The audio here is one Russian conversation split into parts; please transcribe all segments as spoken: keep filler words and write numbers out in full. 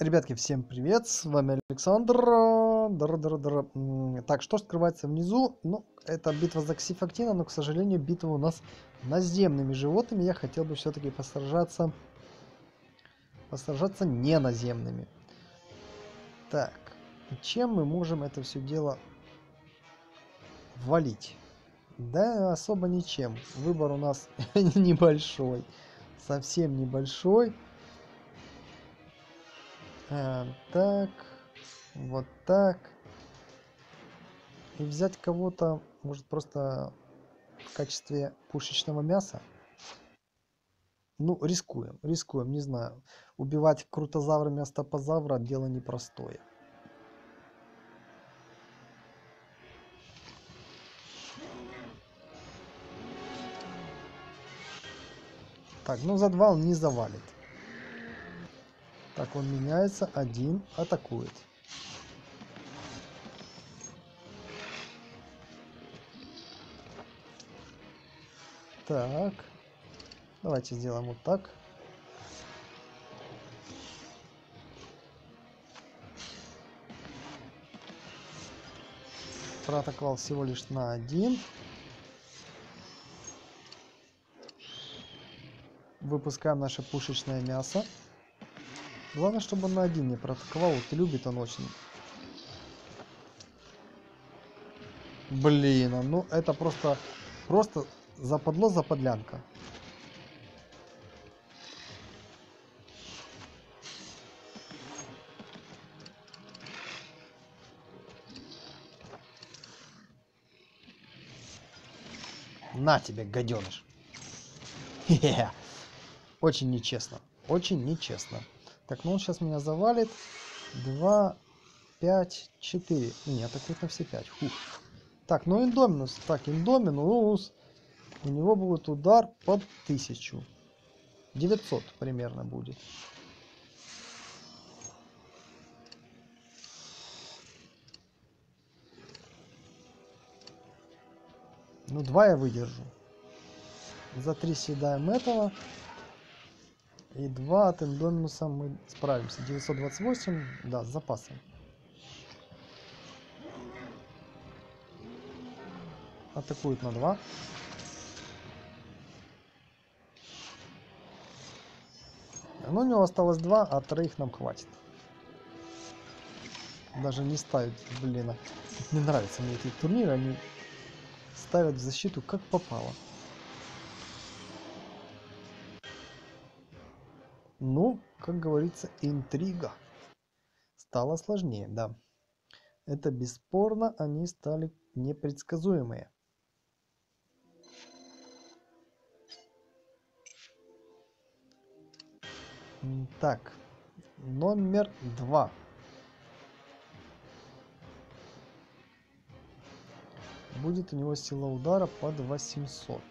Ребятки, всем привет, с вами Александр. Дар -дар -дар. Так, что скрывается внизу? Ну, это битва за Ксифактина, но, к сожалению, битва у нас наземными животными. Я хотел бы все-таки посражаться, посражаться не наземными. Так, чем мы можем это все дело валить? Да, особо ничем. Выбор у нас небольшой, совсем небольшой. Так, вот так. И взять кого-то, может, просто в качестве пушечного мяса. Ну, рискуем, рискуем, не знаю. Убивать крутозаврами остапозавра дело непростое. Так, ну за два он не завалит. Так, он меняется, один атакует. Так, давайте сделаем вот так. Проатаковал всего лишь на один. Выпускаем наше пушечное мясо. Главное, чтобы он на один не проатаковал. Вот любит он очень. Блин, ну это просто... Просто западло, западлянка. На тебе, гаденыш. Хе-хе. Очень нечестно. Очень нечестно. Так, ну он сейчас меня завалит. два, пять, четыре. Не, атакует на все пять. Фух. Так, ну индоминус. Так, индоминус. У него будет удар под тысячу. девятьсот примерно будет. Ну, два я выдержу. За три съедаем этого. И два от эндоминуса мы справимся. девятьсот двадцать восемь, да, с запасом. Атакует на два. Но у него осталось два, а троих нам хватит. Даже не ставить, блин. Не нравятся мне эти турниры, они ставят в защиту как попало. Ну, как говорится, интрига. Стало сложнее, да. Это бесспорно, они стали непредсказуемые. Так, номер два. Будет у него сила удара под восемьсот.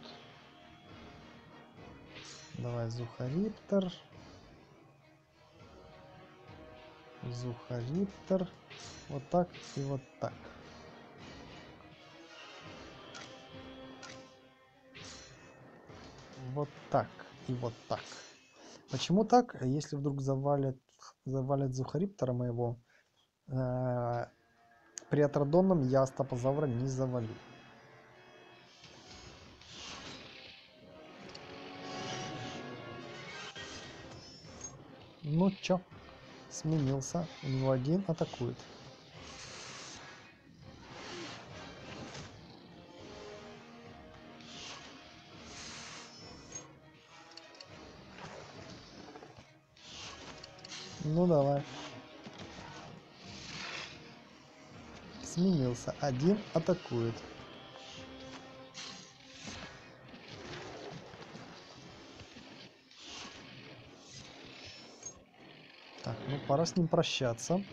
Давай, Зухариптор. Зухариптор. Вот так и вот так. Вот так и вот так. Почему так? Если вдруг завалят, завалят Зухариптора моего, э, при Атродонном я Астапазавра не завалю. Ну чё? Сменился, у него один атакует. Ну давай. Сменился, один атакует. Пора с ним прощаться.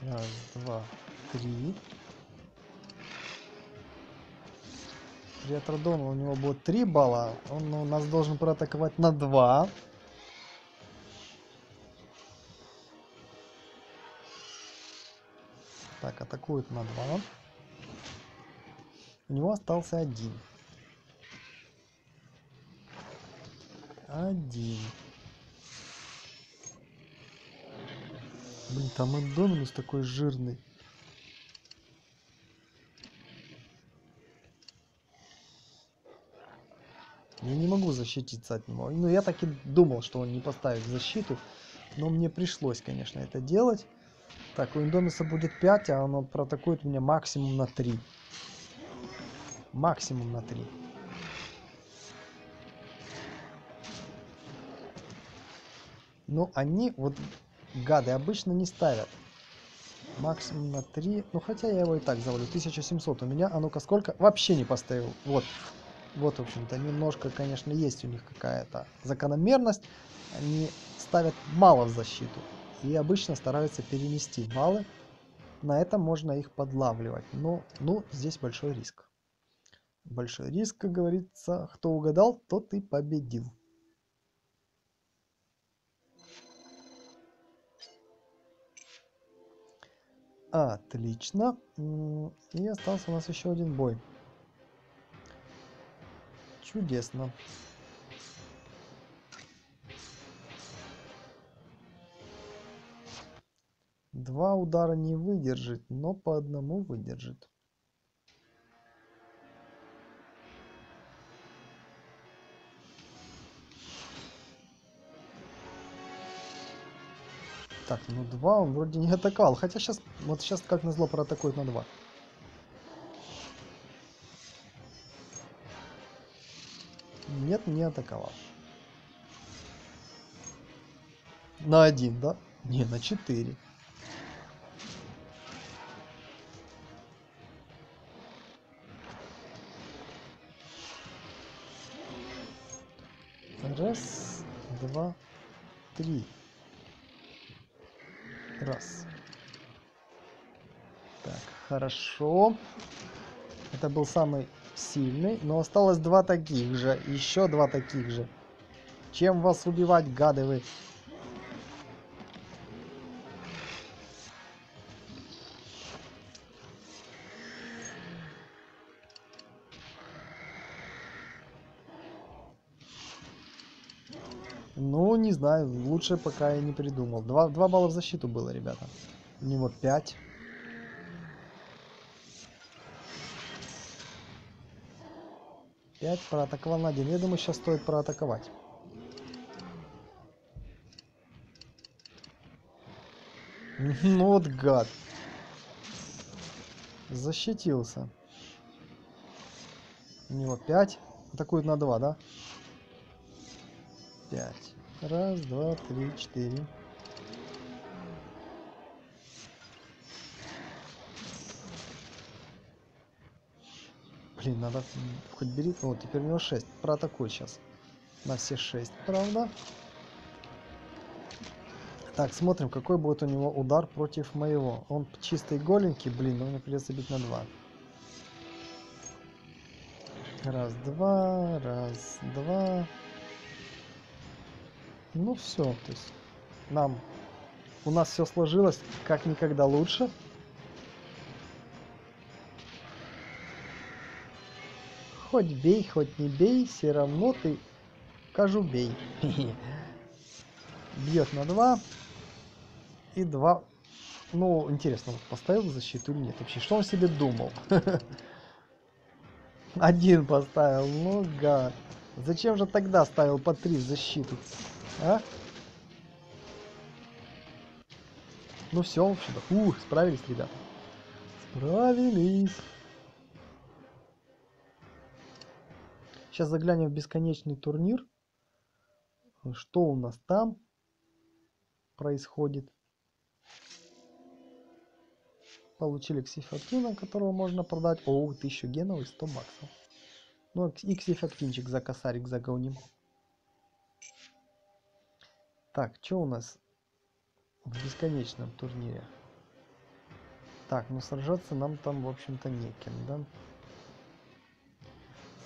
Раз, два, три. Приатродона, у него будет три балла. Он у нас должен проатаковать на два. Так, атакует на два. У него остался один. Один. Блин, там эндоминус такой жирный. Я не могу защититься от него. Ну, я так и думал, что он не поставит защиту. Но мне пришлось, конечно, это делать. Так, у эндоминуса будет пять, а он проатакует меня максимум на три. Максимум на три. Но они, вот, гады, обычно не ставят. Максимум на три. Ну, хотя я его и так завалю. тысяча семьсот у меня. А ну-ка, сколько? Вообще не поставил. Вот. Вот, в общем-то, немножко, конечно, есть у них какая-то закономерность. Они ставят мало в защиту. И обычно стараются перенести баллы. На этом можно их подлавливать. Но, ну, здесь большой риск. Большой риск, как говорится. Кто угадал, тот и победил. Отлично. И остался у нас еще один бой. Чудесно. Два удара не выдержит, но по одному выдержит. Так, ну два он вроде не атаковал. Хотя сейчас, вот сейчас как назло проатакует на два. Нет, не атаковал. На один, да? Не, на четыре. Раз, два, три. Раз. Так, хорошо. Это был самый сильный, но осталось два таких же. Еще два таких же. Чем вас убивать, гады вы? Ну, не знаю, лучше пока я не придумал. Два, два балла в защиту было, ребята. У него пять. Пять проатаковал на один. Я думаю, сейчас стоит проатаковать. Ну вот гад. Защитился. У него пять. Атакует на два, да? пять. Раз, два, три, четыре. Блин, надо хоть бери. О, теперь у него шесть. Проатакуй сейчас. На все шесть, правда? Так, смотрим, какой будет у него удар против моего. Он чистый голенький, блин, но мне придется бить на два. Раз, два, раз, два. Ну все, то есть нам, у нас все сложилось как никогда лучше. Хоть бей, хоть не бей, все равно ты кажу бей. Бьет на два и два. Ну, интересно, поставил защиту или нет вообще? Что он себе думал? Один поставил, ну гад. Зачем же тогда ставил по три в защиту? А? Ну все, в общем-то. Ух, справились, ребята. Справились. Сейчас заглянем в бесконечный турнир. Что у нас там происходит? Получили Ксифактина, которого можно продать. О, тысячу генов и сто баксов. Ну, Иксифактинчик за косарик загоним. Так, что у нас в бесконечном турнире? Так, ну сражаться нам там, в общем-то, неким, да?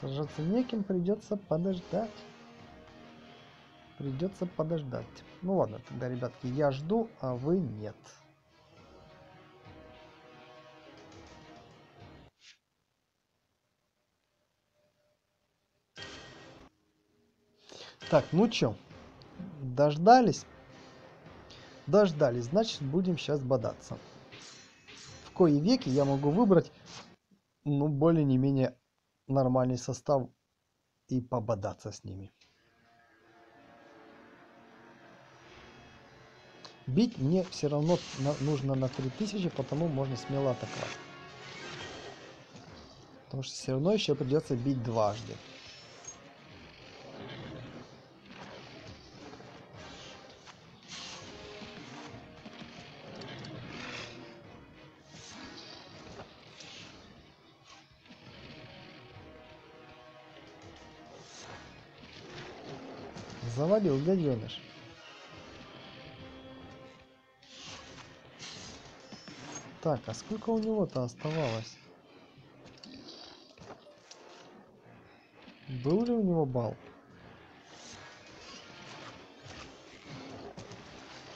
Сражаться неким, придется подождать. Придется подождать. Ну ладно, тогда, ребятки, я жду, а вы нет. Так, ну чё? Дождались. Дождались, значит, будем сейчас бодаться. В кои веки я могу выбрать, ну, более не менее нормальный состав и пободаться с ними. Бить мне все равно нужно на три тысячи, потому можно смело атаковать. Потому что все равно еще придется бить дважды. Завалил, гаденыш. Так, а сколько у него-то оставалось? Был ли у него балл?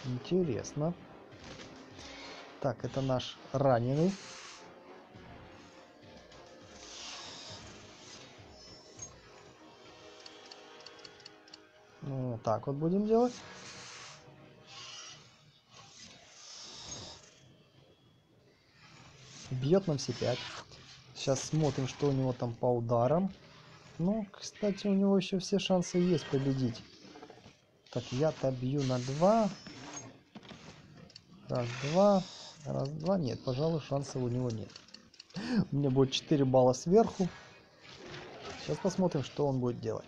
Интересно. Так, это наш раненый. Ну, вот так вот будем делать. Бьет нам все пять. Сейчас смотрим, что у него там по ударам. Ну, кстати, у него еще все шансы есть победить. Так, я-то бью на два. Раз, два. Раз, два. Нет, пожалуй, шансов у него нет. У меня будет четыре балла сверху. Сейчас посмотрим, что он будет делать.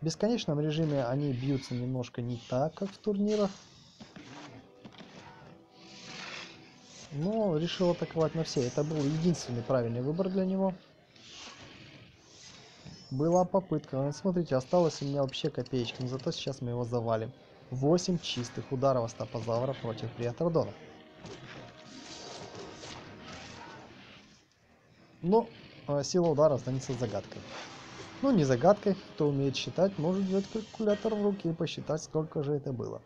В бесконечном режиме они бьются немножко не так, как в турнирах. Но решил атаковать на все. Это был единственный правильный выбор для него. Была попытка. Смотрите, осталось у меня вообще копеечка. Но зато сейчас мы его завалим. восемь чистых ударов остапозавра против Приатродона. Но э, сила удара останется загадкой. Ну, не загадкой. Кто умеет считать, может взять калькулятор в руки и посчитать, сколько же это было.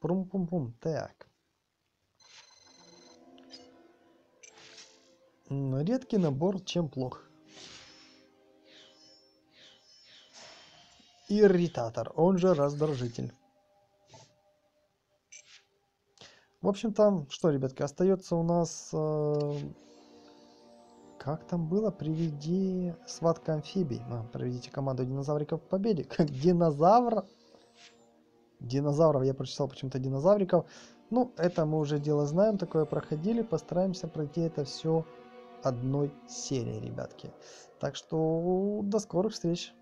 Прум-пум-пум. Так. Редкий набор, чем плох. Ирритатор, он же раздражитель. В общем-то, что, ребятки, остается у нас... Э, как там было? Приведи схватка амфибий. А, приведите команду динозавриков к победе. Как динозавр... Динозавров я прочитал почему-то динозавриков. Ну, это мы уже дело знаем, такое проходили. Постараемся пройти это все одной серии, ребятки. Так что до скорых встреч!